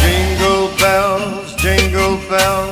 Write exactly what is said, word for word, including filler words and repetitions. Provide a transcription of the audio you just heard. Jingle bells, jingle bells.